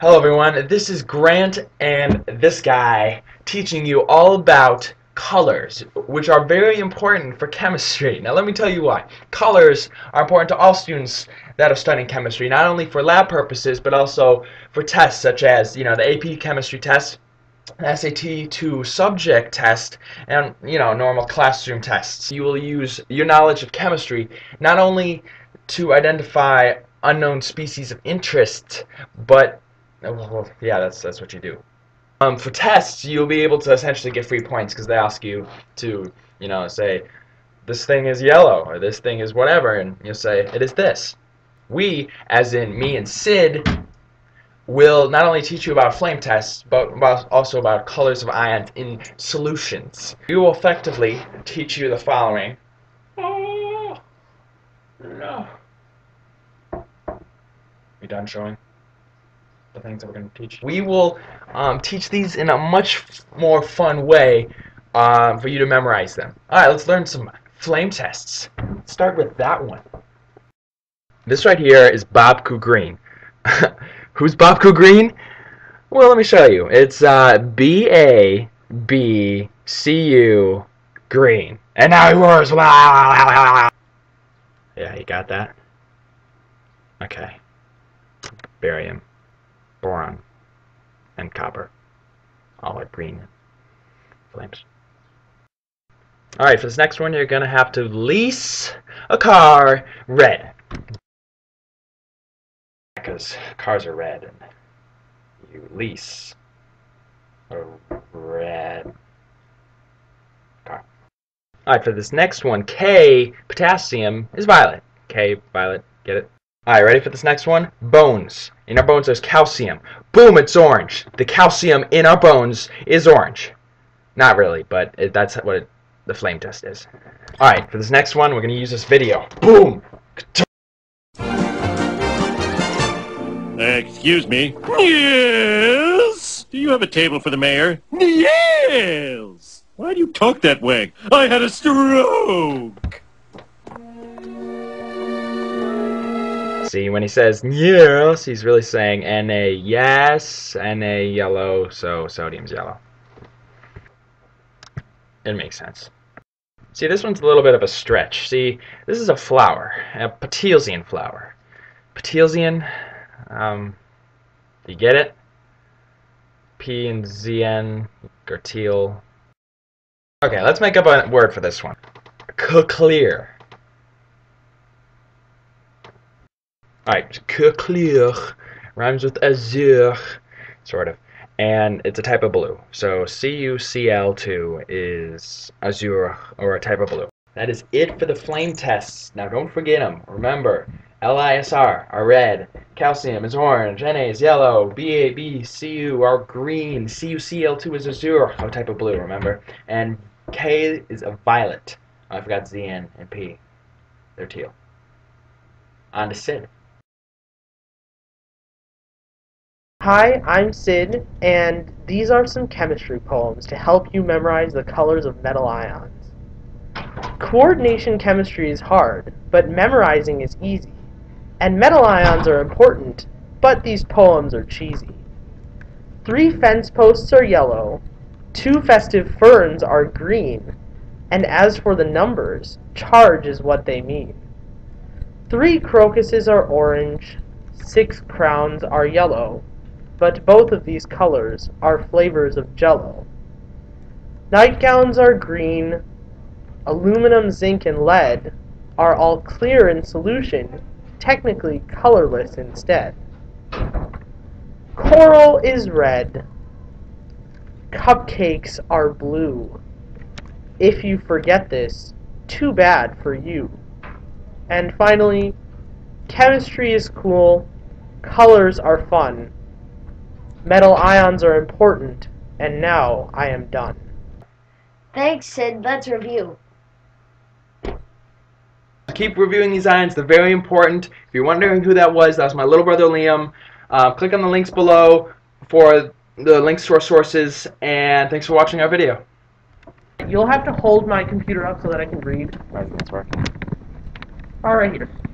Hello everyone, this is Grant and this guy teaching you all about colors, which are very important for chemistry. Now let me tell you why. Colors are important to all students that are studying chemistry, not only for lab purposes, but also for tests such as, the AP chemistry test, SAT to subject test, and, normal classroom tests. You will use your knowledge of chemistry not only to identify unknown species of interest, but yeah, that's what you do. For tests, you'll be able to essentially get free points because they ask you to, say, this thing is yellow, or this thing is whatever, and you'll say, it is this. We, as in me and Sid, will not only teach you about flame tests, but also about colors of ions in solutions. We will effectively teach you the following. Oh, no. We done showing? The things that we're going to teach. We will teach these in a much more fun way for you to memorize them. Alright, let's learn some flame tests. Let's start with that one. This right here is Bob Coo Green. Who's Bob Coo Green? Well, let me show you. It's BABCU Green. And now he roars. Yeah, you got that? Okay. Barium, boron, and copper. All are green flames. Alright, for this next one, you're going to have to lease a car red. Because cars are red, and you lease a red car. Alright, for this next one, K, potassium, is violet. K, violet, get it? Alright, ready for this next one? Bones. In our bones there's calcium. Boom, it's orange. The calcium in our bones is orange. Not really, but that's what the flame test is. Alright, for this next one, we're going to use this video. Boom! Excuse me? Yes? Do you have a table for the mayor? Yes! Why do you talk that way? I had a stroke! See, when he says yes, he's really saying Na yes, Na yellow, so sodium's yellow. It makes sense. See, this one's a little bit of a stretch. See, this is a flower, a Petilzian flower. Petilzian, you get it? P and Zn, Gertil. Okay, let's make up a word for this one. Clear. Alright, CuCl2 rhymes with azure, sort of, and it's a type of blue. So CuCl2 is azure, or a type of blue. That is it for the flame tests. Now don't forget them. Remember, LISR are red, calcium is orange, Na is yellow, BABCU are green, CuCl2 is azure, a type of blue, remember, and K is a violet. Oh, I forgot Zn and P. They're teal. On to Sid. Hi, I'm Sid, and these are some chemistry poems to help you memorize the colors of metal ions. Coordination chemistry is hard, but memorizing is easy. And metal ions are important, but these poems are cheesy. 3 fence posts are yellow, 2 festive ferns are green, and as for the numbers, charge is what they mean. 3 crocuses are orange, 6 crowns are yellow, but both of these colors are flavors of jello. Nightgowns are green, aluminum, zinc, and lead are all clear in solution, technically colorless instead. Coral is red, cupcakes are blue. If you forget this, too bad for you. And finally, chemistry is cool, colors are fun. Metal ions are important, and now I am done. Thanks, Sid. Let's review. Keep reviewing these ions. They're very important. If you're wondering who that was my little brother Liam. Click on the links below for the links to our sources, and thanks for watching our video. You'll have to hold my computer up so that I can read. All right, here.